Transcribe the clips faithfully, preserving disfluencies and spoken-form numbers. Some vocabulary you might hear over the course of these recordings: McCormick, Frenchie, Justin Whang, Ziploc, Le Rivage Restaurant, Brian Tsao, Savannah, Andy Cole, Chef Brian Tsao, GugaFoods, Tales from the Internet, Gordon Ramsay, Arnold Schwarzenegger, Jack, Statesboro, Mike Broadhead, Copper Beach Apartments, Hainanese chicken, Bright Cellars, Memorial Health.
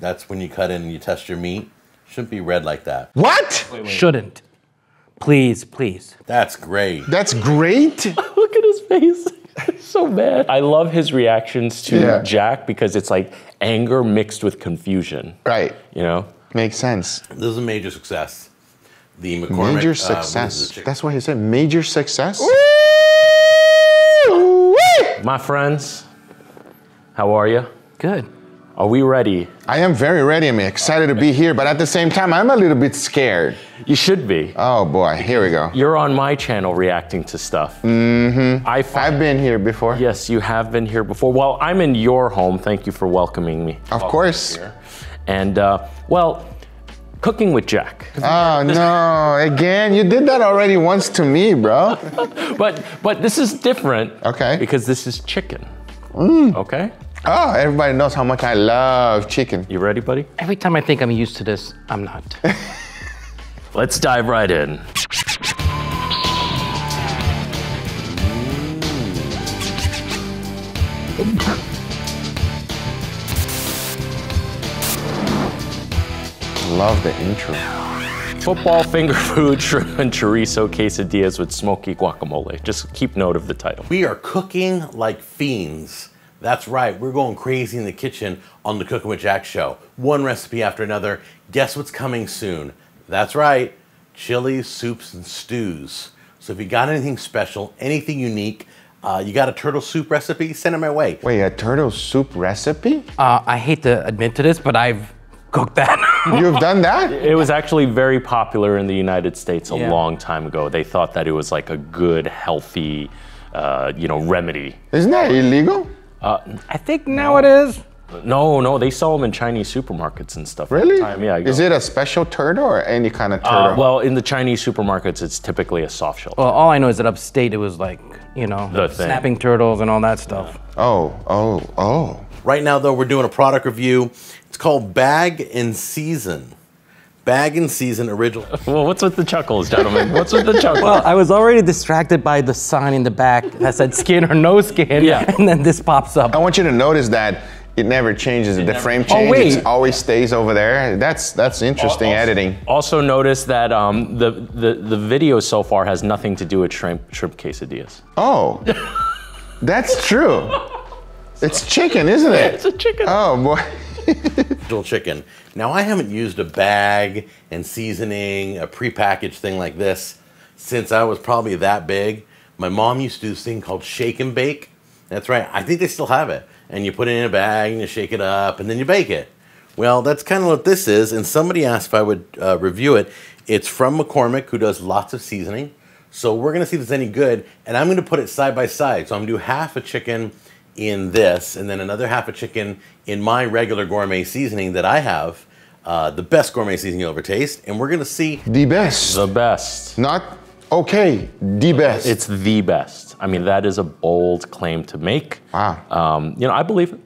That's when you cut in and you test your meat. Shouldn't be red like that. What? Wait, wait. Shouldn't. Please, please. That's great. That's great? Look at his face. It's so bad. I love his reactions to yeah. Jack because it's like anger mixed with confusion. Right. You know? Makes sense. This is a major success. The McCormick. Major success. Um, That's why he said major success. My friends, how are you? Good. Are we ready? I am very ready. I'm excited okay. to be here, but at the same time, I'm a little bit scared. You should be. Oh boy, here we go. You're on my channel reacting to stuff. Mm-hmm. I I've been here before. Yes, you have been here before. Well, I'm in your home. Thank you for welcoming me. Of course. And uh, well, cooking with Jack. Oh no, again, you did that already once to me, bro. but but this is different. Okay. Because this is chicken. Mm. Okay? Oh, everybody knows how much I love chicken. You ready, buddy? Every time I think I'm used to this, I'm not. Let's dive right in. Love the intro. Football, finger food, shrimp and chorizo quesadillas with smoky guacamole. Just keep note of the title. We are cooking like fiends. That's right, we're going crazy in the kitchen on the Cooking with Jack show. One recipe after another. Guess what's coming soon? That's right, chili, soups, and stews. So if you got anything special, anything unique, uh, you got a turtle soup recipe, send it my way. Wait, a turtle soup recipe? Uh, I hate to admit to this, but I've cooked that. You've done that? It was actually very popular in the United States a yeah. long time ago. They thought that it was like a good, healthy, uh, you know, remedy. Isn't that illegal? Uh, I think now no. it is. No, no, they sell them in Chinese supermarkets and stuff. Really? All the time. Yeah, is it a special turtle or any kind of turtle? Uh, well, in the Chinese supermarkets, it's typically a soft shell. Well, turtle. All I know is that upstate, it was like, you know, the snapping thing. Turtles and all that stuff. Yeah. Oh, oh, oh. Right now, though, we're doing a product review. It's called Bag and Season. Bag and Season Original. Well, what's with the chuckles, gentlemen? What's with the chuckles? Well, I was already distracted by the sign in the back that said skin or no skin, yeah. and then this pops up. I want you to notice that it never changes. It the never frame changes. Oh, wait. It always stays over there. That's that's interesting also, editing. Also notice that um, the, the, the video so far has nothing to do with shrimp, shrimp quesadillas. Oh, that's true. It's chicken, isn't it? It's a chicken. Oh, boy. Original chicken. Now, I haven't used a bag and seasoning, a prepackaged thing like this, since I was probably that big. My mom used to do this thing called shake and bake. That's right. I think they still have it. And you put it in a bag and you shake it up and then you bake it. Well, that's kind of what this is. And somebody asked if I would uh, review it. It's from McCormick, who does lots of seasoning. So we're going to see if it's any good. And I'm going to put it side by side. So I'm going to do half a chicken in this, and then another half a chicken in my regular gourmet seasoning that I have, uh, the best gourmet seasoning you'll ever taste, and we're gonna see. The best. The best. Not okay, the best. It's the best. I mean, that is a bold claim to make. Wow. Um, you know, I believe it.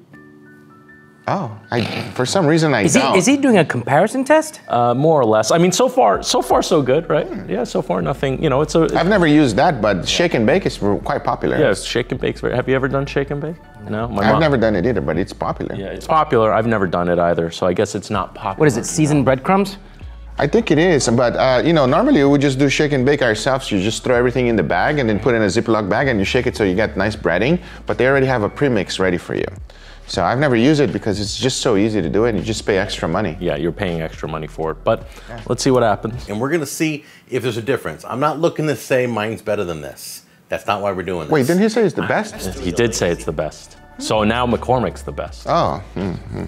Oh, I, for some reason I is don't. He, is he doing a comparison test? Uh, more or less. I mean, so far, so far so good, right? Mm. Yeah, so far nothing, you know, it's a- it's I've never used that, but shake and bake is quite popular. Yeah, shake and bake's very, have you ever done shake and bake? No, my I've mom, never done it either, but it's popular. Yeah, it's popular, I've never done it either, so I guess it's not popular. What is it, seasoned breadcrumbs? I think it is, but uh, you know, normally we just do shake and bake ourselves. You just throw everything in the bag and then put it in a Ziploc bag and you shake it so you get nice breading, but they already have a premix ready for you. So I've never used it because it's just so easy to do it and you just pay extra money. Yeah, you're paying extra money for it, but yeah. let's see what happens. And we're gonna see if there's a difference. I'm not looking to say mine's better than this. That's not why we're doing this. Wait, didn't he say it's the best? He did say it's the best. So now McCormick's the best. Oh. Mm-hmm.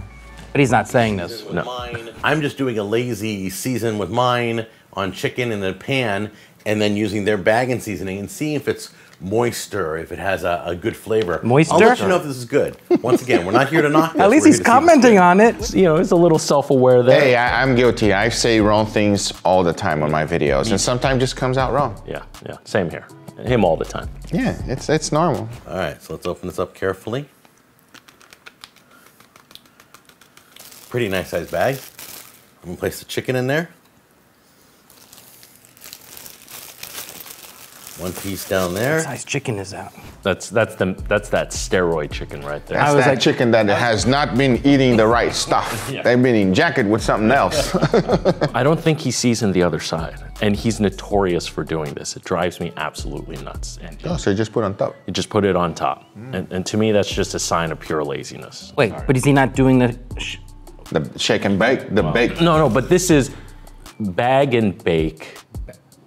But he's not saying this. No. Mine. I'm just doing a lazy season with mine on chicken in a pan and then using their bag and seasoning and seeing if it's moister, if it has a, a good flavor. Moister? I'll let you know if this is good. Once again, we're not here to knock this. At least we're he's commenting on it. You know, he's a little self-aware there. Hey, I, I'm guilty. I say wrong things all the time on my videos, and sometimes just comes out wrong. Yeah, yeah, same here. Him all the time. Yeah, it's, it's normal. All right, so let's open this up carefully. Pretty nice sized bag. I'm gonna place the chicken in there. One piece down there. What size chicken is that? That's that's the that's that steroid chicken right there. That's I was that like, chicken that has not been eating the right stuff. Yeah. They've been injected with something else. I don't think he seasoned the other side, and he's notorious for doing this. It drives me absolutely nuts. And oh, so you just put it on top? You just put it on top, mm. and, and to me that's just a sign of pure laziness. Wait, Sorry. but is he not doing the sh the shake and bake? The well, bake? No, no, but this is bag and bake.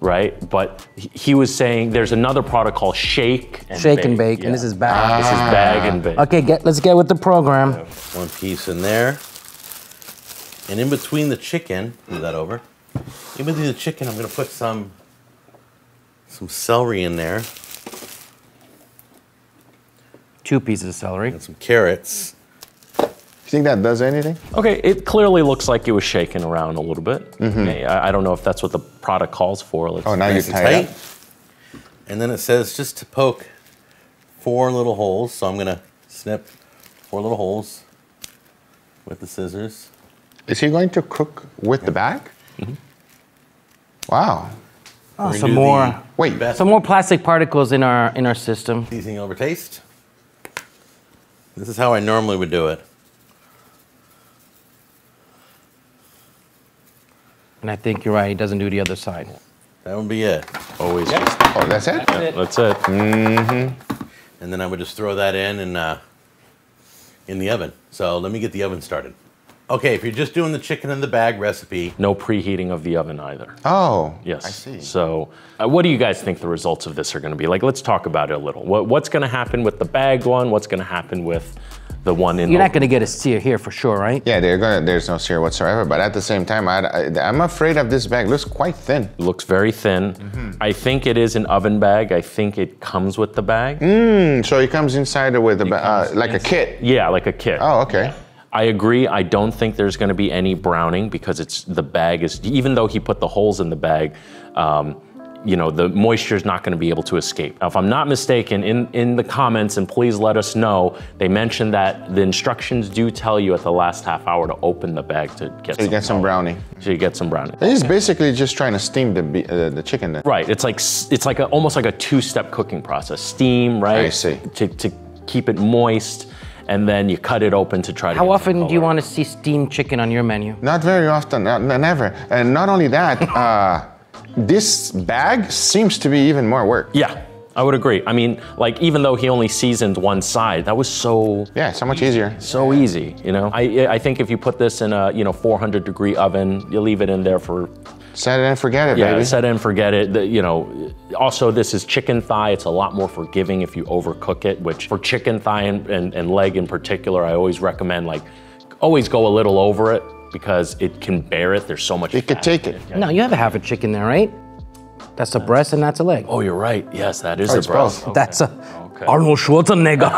Right, but he was saying there's another product called shake and shake bake. and bake, yeah. and this is bag. Ah. This is bag and bake. Okay, get let's get with the program. One piece in there, and in between the chicken, move that over. In between the chicken, I'm gonna put some some celery in there. Two pieces of celery and some carrots. You think that does anything? Okay, it clearly looks like it was shaken around a little bit. Mm-hmm. okay, I, I don't know if that's what the product calls for. Let's oh, now nice you're tight. tight. And then it says just to poke four little holes. So I'm gonna snip four little holes with the scissors. Is he going to cook with yeah. the bag? Mm-hmm. Wow. Oh, some more. Wait, some more plastic particles in our in our system. Seasoning over taste. This is how I normally would do it. And I think you're right, he doesn't do the other side. That would be it. Always. Yep. Oh, that's it? That's it. That's it. Mm-hmm. And then I would just throw that in and uh, in the oven. So let me get the oven started. Okay, if you're just doing the chicken in the bag recipe. No preheating of the oven either. Oh, yes. I see. So uh, what do you guys think the results of this are gonna be? Like, let's talk about it a little. What, what's gonna happen with the bag one? What's gonna happen with the one in You're not going to get a sear here for sure, right? Yeah, they're gonna, there's no sear whatsoever, but at the same time, I, I, I'm afraid of this bag. It looks quite thin. It looks very thin. Mm-hmm. I think it is an oven bag. I think it comes with the bag. Mm, so it comes inside with, a, comes uh, like inside. a kit? Yeah, like a kit. Oh, okay. Yeah. I agree, I don't think there's going to be any browning because it's the bag is, even though he put the holes in the bag, um, you know, the moisture is not going to be able to escape. Now, if I'm not mistaken, in, in the comments, and please let us know, they mentioned that the instructions do tell you at the last half hour to open the bag to get, so you some, get some brownie. So you get some brownie. It's basically just trying to steam the, uh, the chicken then. Right, it's like, it's like a, almost like a two-step cooking process. Steam, right? I see. To, to keep it moist. And then you cut it open to try to. How often do you want to see steamed chicken on your menu? Not very often, not, never. And not only that, uh, this bag seems to be even more work. Yeah, I would agree. I mean, like, even though he only seasoned one side, that was so. Yeah, so much easier. So easy, you know? I, I think if you put this in a, you know, four hundred degree oven, you leave it in there for. Set it and forget it, yeah, baby. Yeah, set it and forget it. The, you know, also this is chicken thigh. It's a lot more forgiving if you overcook it, which for chicken thigh and, and, and leg in particular, I always recommend, like, always go a little over it because it can bear it. There's so much It could take it. it. Yeah. No, you have a half a chicken there, right? That's a breast and that's a leg. Oh, you're right. Yes, that is oh, a breast. Okay. That's a okay. Arnold Schwarzenegger.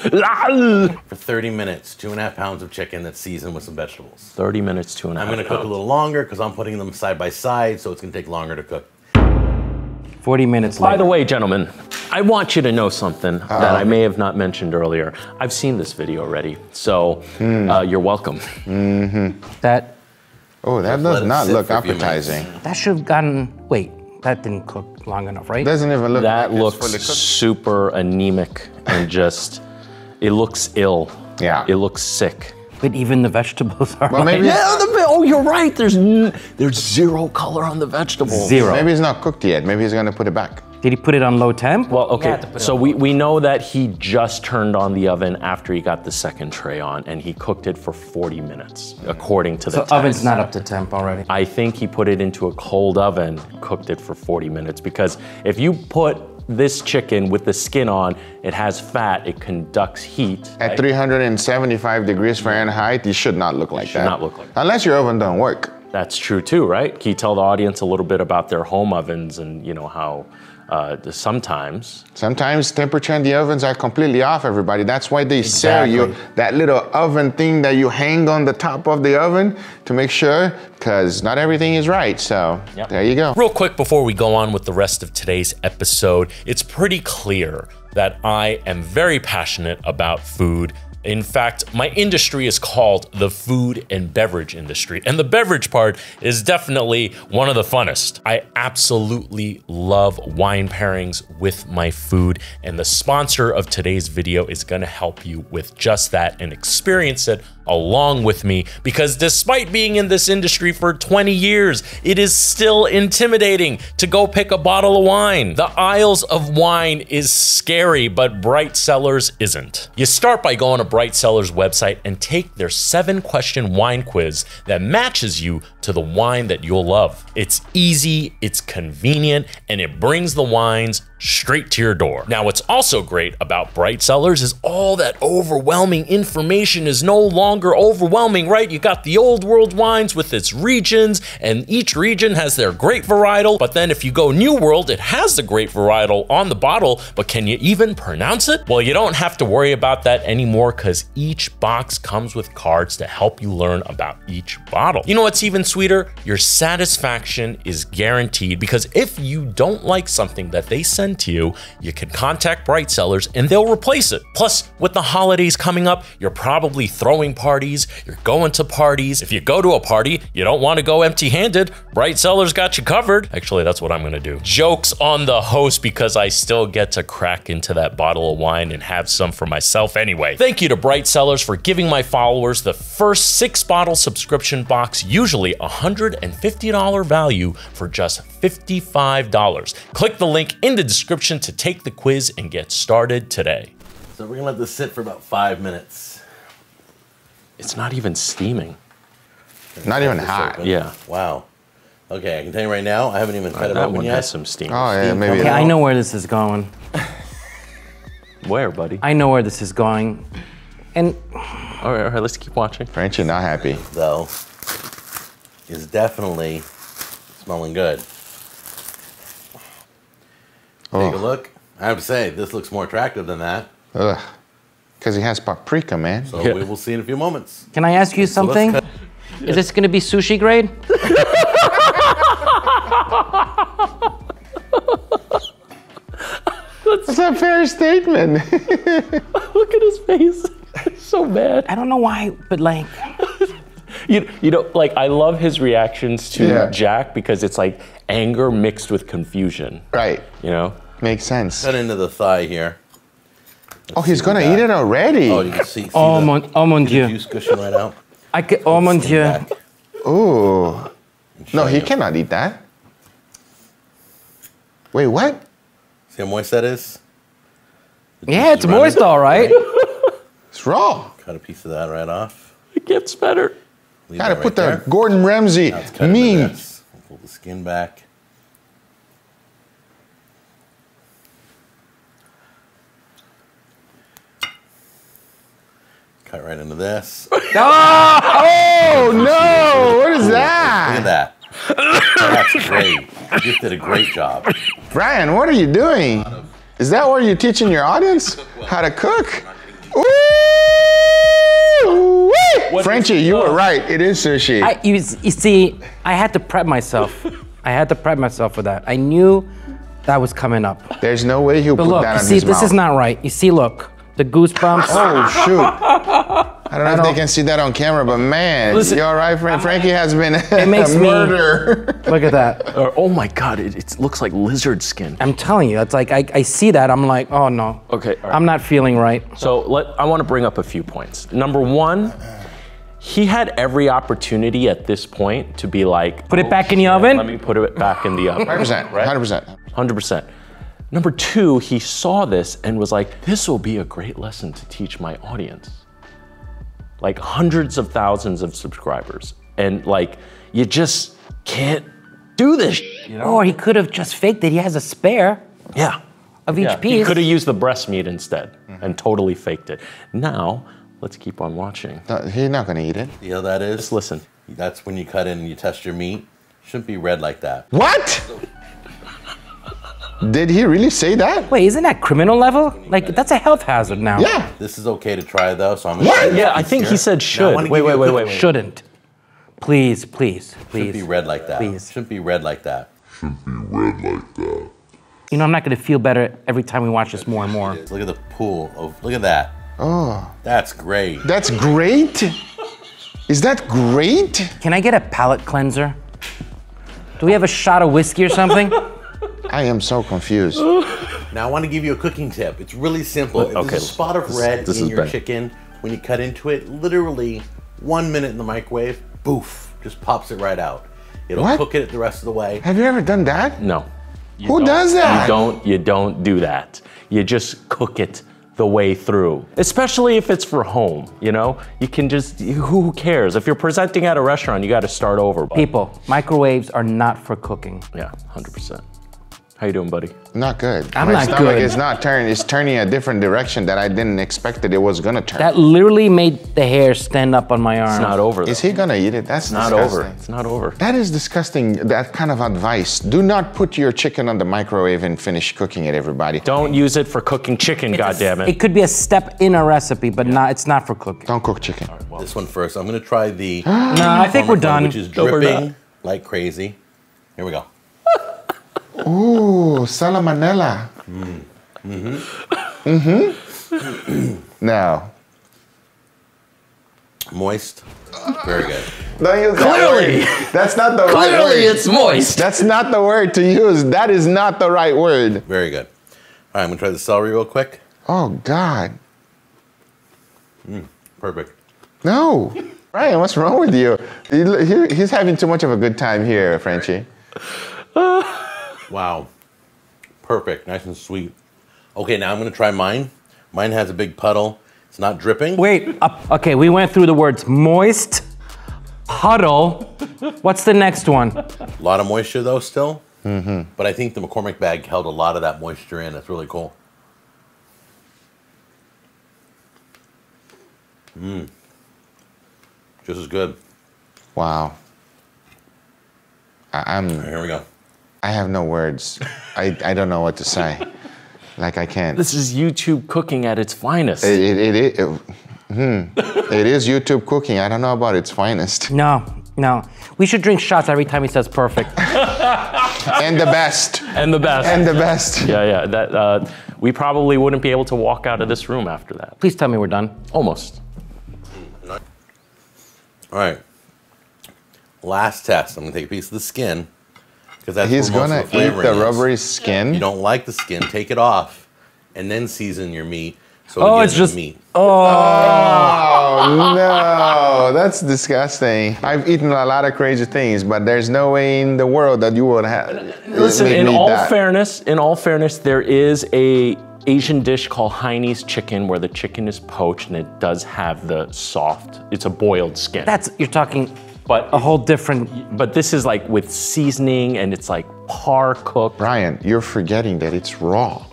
For thirty minutes, two and a half pounds of chicken that's seasoned with some vegetables. thirty minutes, two and a half I'm gonna pounds. cook a little longer because I'm putting them side by side, so it's gonna take longer to cook. forty minutes later. By the way, gentlemen, I want you to know something uh -oh. that I may have not mentioned earlier. I've seen this video already, so mm. uh, you're welcome. Mm-hmm. That. Oh, that does not look appetizing. That should have gotten, wait. That didn't cook long enough, right? Doesn't even look that like looks it's super anemic and just it looks ill. Yeah, it looks sick. But even the vegetables are. Well, like, maybe yeah, the, oh, you're right. There's there's zero color on the vegetables. Zero. Maybe it's not cooked yet. Maybe he's gonna put it back. Did he put it on low temp? Well, okay, so we, we know that he just turned on the oven after he got the second tray on, and he cooked it for forty minutes, according to the So time. Oven's not up to temp already. I think he put it into a cold oven, cooked it for forty minutes, because if you put this chicken with the skin on, it has fat, it conducts heat. At three hundred seventy-five degrees Fahrenheit, it should not look like that. It should not look like that. Unless your oven don't work. That's true too, right? Can you tell the audience a little bit about their home ovens and, you know, how Uh, sometimes. Sometimes temperature in the ovens are completely off, everybody. That's why they exactly. sell you that little oven thing that you hang on the top of the oven to make sure, because not everything is right, so yep. there you go. Real quick before we go on with the rest of today's episode, it's pretty clear that I am very passionate about food In fact, my industry is called the food and beverage industry, and the beverage part is definitely one of the funnest. I absolutely love wine pairings with my food, and the sponsor of today's video is gonna help you with just that and experience it along with me, because despite being in this industry for twenty years, it is still intimidating to go pick a bottle of wine. The aisles of wine is scary, but Bright Cellars isn't. You start by going to Bright Cellars website and take their seven question wine quiz that matches you to the wine that you'll love. It's easy, it's convenient, and it brings the wines straight to your door. Now, what's also great about Bright Cellars is all that overwhelming information is no longer overwhelming, right? You got the old world wines with its regions, and each region has their great varietal. But then if you go new world, it has the great varietal on the bottle, but can you even pronounce it? Well, you don't have to worry about that anymore, because each box comes with cards to help you learn about each bottle. You know what's even sweeter? Your satisfaction is guaranteed, because if you don't like something that they send to you, you can contact Bright Cellars and they'll replace it. Plus, with the holidays coming up, you're probably throwing parties, you're going to parties. If you go to a party, you don't want to go empty-handed. Bright Cellars got you covered. Actually, that's what I'm gonna do. Jokes on the host, because I still get to crack into that bottle of wine and have some for myself anyway. Thank you to Bright Cellars for giving my followers the first six bottle subscription box, usually one hundred fifty dollars value, for just fifty-five dollars. Click the link in the description description to take the quiz and get started today. So we're gonna let this sit for about five minutes. It's not even steaming. Not even hot. Open. Yeah. Wow. Okay, I can tell you right now, I haven't even cut it open yet. That one has some steam. Oh yeah, maybe. Okay, I know where this is going. Where, buddy? I know where this is going. And all right, all right, let's keep watching. Frenchie not happy. Though, is definitely smelling good. Take a look. I have to say, this looks more attractive than that. Ugh, because he has paprika, man. So yeah. We will see in a few moments. Can I ask you something? So is this going to be sushi grade? That's a fair statement. Look at his face. It's so bad. I don't know why, but like... You, you know, like, I love his reactions to yeah. Jack, because it's like anger mixed with confusion. Right. You know? Makes sense. Cut into the thigh here. Let's oh, he's gonna eat it already. Oh, you can see, see oh, the, mon, oh, mon Dieu. Juice gushing right out. I can, oh, mon Dieu. Ooh. No, he you. cannot eat that. Wait, what? See how moist that is? The yeah, it's running. moist, all right. It's raw. Cut a piece of that right off. It gets better. Leave Gotta right put there. the Gordon Ramsay meme. Pull the skin back. Cut right into this. Oh, oh no! What is that? Look at that. That's great. You just did a great job. Brian, what are you doing? Is that where you're teaching your audience how to cook? Ooh! What Frenchie, you were right. It is sushi. I, you, you see, I had to prep myself. I had to prep myself for that. I knew that was coming up. There's no way he'll but put look, that on see, his mouth. But look, see, this is not right. You see, look, the goosebumps. Oh, shoot. I don't know I if don't, they can see that on camera, but man, listen, you all right, Frenchie? Frenchie has been it makes a murderer. Me, look at that. Or, oh my God, it, it looks like lizard skin. I'm telling you, it's like, I, I see that, I'm like, oh no. Okay, all right. I'm not feeling right. So let, I want to bring up a few points. Number one, he had every opportunity at this point to be like, put it oh, back shit, in the oven? Let me put it back in the oven. one hundred percent, right? one hundred percent. one hundred percent. Number two, he saw this and was like, this will be a great lesson to teach my audience. Like hundreds of thousands of subscribers. And like, you just can't do this, you know? Or he could have just faked it. He has a spare. Yeah. Of each yeah. piece. He could have used the breast meat instead mm-hmm. and totally faked it. Now, let's keep on watching. No, he's not gonna eat it. You know that is? Just listen. That's when you cut in and you test your meat. Shouldn't be red like that. What? Did he really say that? Wait, isn't that criminal level? Like, that's a health hazard now. Yeah. This is okay to try though, so I'm gonna try. Yeah, I think he said should. Wait, wait, wait, wait, wait. Shouldn't. Please, please, please. Shouldn't be red like that. Please. Shouldn't be red like that. Shouldn't be red like that. You know, I'm not gonna feel better every time we watch this more and more. Look at the pool of, look at that. Oh. That's great. That's great? Is that great? Can I get a palate cleanser? Do we have a shot of whiskey or something? I am so confused. Now, I want to give you a cooking tip. It's really simple. Okay. If there's a spot of red this, this in your bad. chicken, when you cut into it, literally one minute in the microwave, boof, just pops it right out. It'll what? cook it the rest of the way. Have you ever done that? No. You Who does that? You don't, you don't do that. You just cook it the way through, especially if it's for home, you know? You can just, who cares? If you're presenting at a restaurant, you gotta start over. People, microwaves are not for cooking. Yeah, one hundred percent. How you doing, buddy? Not good. I'm My not good. My stomach is not turning. It's turning a different direction that I didn't expect that it was gonna turn. That literally made the hair stand up on my arm. It's not over, though. Is he gonna eat it? That's not disgusting. over. It's not over. That is disgusting, that kind of advice. Do not put your chicken on the microwave and finish cooking it, everybody. Don't use it for cooking chicken, goddammit. It could be a step in a recipe, but yeah. not. it's not for cooking. Don't cook chicken. All right, well, this one first. I'm gonna try the... no, I think we're done. Which is dripping like crazy. Here we go. Ooh, salmonella. Mm. Mm-hmm. Mm-hmm. Now. Moist. Very good. Don't use Clearly. That word. That's not the Clearly right word. Clearly it's moist. That's not the word to use. That is not the right word. Very good. All right, I'm going to try the celery real quick. Oh, God. Mm, perfect. No. Brian, what's wrong with you? He, he's having too much of a good time here, Frenchie. Wow, perfect, nice and sweet. Okay, now I'm gonna try mine. Mine has a big puddle, it's not dripping. Wait, uh, okay, we went through the words moist, puddle. What's the next one? A lot of moisture though still, mm-hmm. but I think the McCormick bag held a lot of that moisture in, that's really cool. Mmm, just as good. Wow. I I'm... Right, here we go. I have no words. I, I don't know what to say. Like, I can't. This is YouTube cooking at its finest. It, it, it, it, it, hmm. It is YouTube cooking. I don't know about its finest. No, no. We should drink shots every time he says perfect. And the best. And the best. And the best. Yeah, yeah. That, uh, we probably wouldn't be able to walk out of this room after that. Please tell me we're done. Almost. All right. Last test. I'm going to take a piece of the skin. That's He's gonna the eat the rubbery is. skin. You don't like the skin, take it off, and then season your meat. So oh, it's just meat. Oh. Oh no, that's disgusting. I've eaten a lot of crazy things, but there's no way in the world that you would have. Listen, in all that. fairness, in all fairness, there is a Asian dish called Hainanese chicken where the chicken is poached and it does have the soft. It's a boiled skin. That's you're talking. But a whole different. But this is like with seasoning and it's like par cooked. Brian, you're forgetting that it's raw.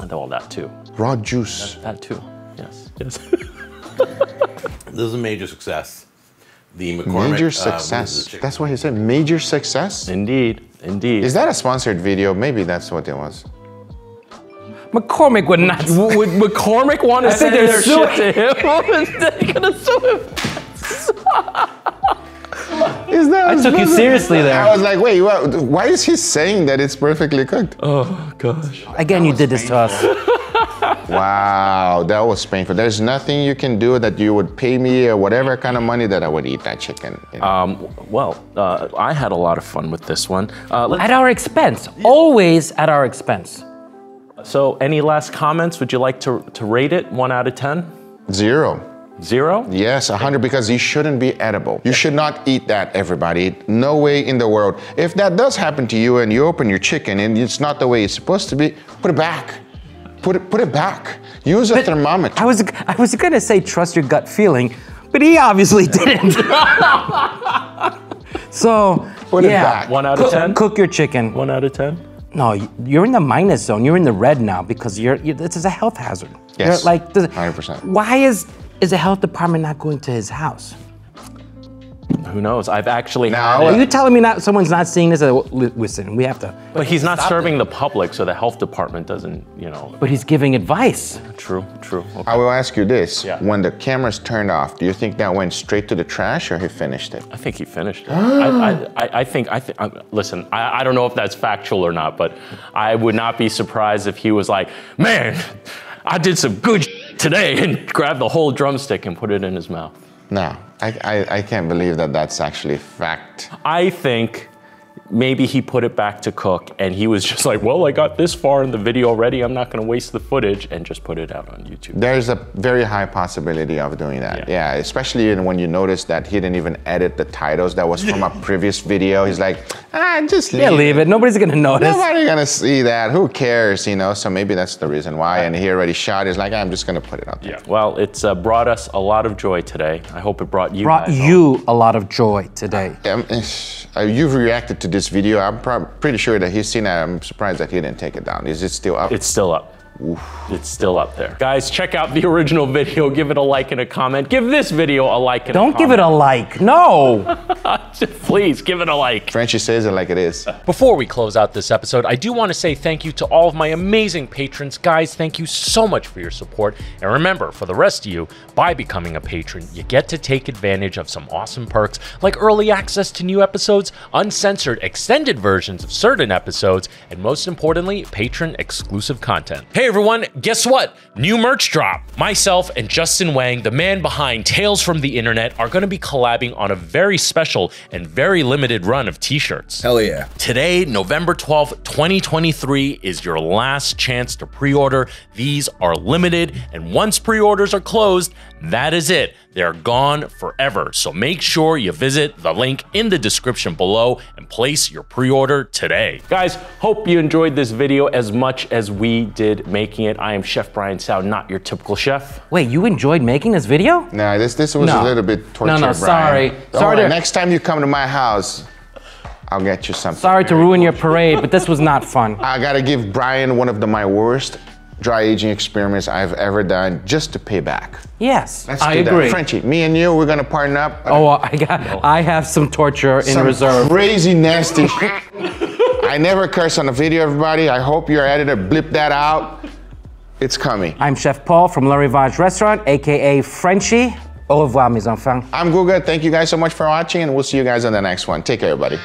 And all that too. Raw juice. That, that too. Yes. Yes. This is a major success. The McCormick. Major success. Uh, that's what he said. Major success. Indeed. Indeed. Is that a sponsored video? Maybe that's what it was. McCormick would not. Would McCormick want to say their shit to him? They're gonna sue him. Is that I took you seriously there. I was like, wait, why is he saying that it's perfectly cooked? Oh, gosh. Again, you did this to us. Wow, that was painful. There's nothing you can do that you would pay me or whatever kind of money that I would eat that chicken. You know? um, well, uh, I had a lot of fun with this one. Uh, at our expense, always at our expense. So any last comments? Would you like to, to rate it one out of ten? Zero. Zero? Yes, one hundred, because you shouldn't be edible. You should not eat that, everybody. No way in the world. If that does happen to you and you open your chicken and it's not the way it's supposed to be, put it back. Put it, put it back. Use a but thermometer. I was, I was gonna say trust your gut feeling, but he obviously didn't. So, put yeah. it back. one out of ten? Cook your chicken. one out of ten? No, you're in the minus zone. You're in the red now because you're, you're this is a health hazard. Yes, you're like, this, one hundred percent. Why is... Is the health department not going to his house? Who knows? I've actually now, had it. Are you telling me not? Someone's not seeing this? Listen, we have to. But he's not serving it. the public, so the health department doesn't, you know. But he's giving advice. True, true. Okay. I will ask you this. Yeah. When the camera's turned off, do you think that went straight to the trash or he finished it? I think he finished it. I, I, I think, I th I, listen, I, I don't know if that's factual or not, but I would not be surprised if he was like, man, I did some good shit today and grabbed the whole drumstick and put it in his mouth. No, I, I, I can't believe that that's actually fact. I think maybe he put it back to cook and he was just like, well, I got this far in the video already, I'm not gonna waste the footage, and just put it out on YouTube. There's a very high possibility of doing that. Yeah, yeah, especially when you notice that he didn't even edit the titles that was from a previous video. He's like, ah, just leave, yeah, leave it. it. Nobody's gonna notice. Nobody's gonna see that, who cares, you know? So maybe that's the reason why, and he already shot, he's like, I'm just gonna put it out there. Yeah. Well, it's uh, brought us a lot of joy today. I hope it brought you Brought you home. a lot of joy today. Um, you've reacted to this video, I'm pretty sure that he's seen it. I'm surprised that he didn't take it down. Is it still up? It's still up. Oof. It's still up there. Guys, check out the original video. Give it a like and a comment. Give this video a like and Don't a comment. Don't give it a like, no. Please, give it a like. Frenchie says it like it is. Before we close out this episode, I do want to say thank you to all of my amazing patrons. Guys, thank you so much for your support. And remember, for the rest of you, by becoming a patron, you get to take advantage of some awesome perks like early access to new episodes, uncensored extended versions of certain episodes, and most importantly, patron exclusive content. Hey everyone, guess what? New merch drop. Myself and Justin Whang, the man behind Tales from the Internet, are gonna be collabing on a very special and very limited run of t-shirts. Hell yeah. Today, November twelfth, twenty twenty-three is your last chance to pre-order. These are limited, and once pre-orders are closed, that is it. They're gone forever. So make sure you visit the link in the description below and place your pre-order today. Guys, hope you enjoyed this video as much as we did making it. I am Chef Brian Tsao, not your typical chef. Wait, you enjoyed making this video? No, this this was no. a little bit torture, No, no, Brian. sorry. Don't sorry worry, to... Next time you come to my house, I'll get you something. Sorry to ruin your parade, but this was not fun. I gotta give Brian one of the, my worst dry aging experiments I've ever done just to pay back. Yes, Let's I do agree. That. Frenchie, me and you, we're gonna partner up. Oh, uh, I got, no. I have some torture in some reserve. Crazy nasty shit. I never curse on the video, everybody. I hope your editor blipped that out. It's coming. I'm Chef Paul from Le Rivage Restaurant, A K A Frenchie. Au revoir, mes enfants. I'm Guga, thank you guys so much for watching, and we'll see you guys on the next one. Take care, everybody.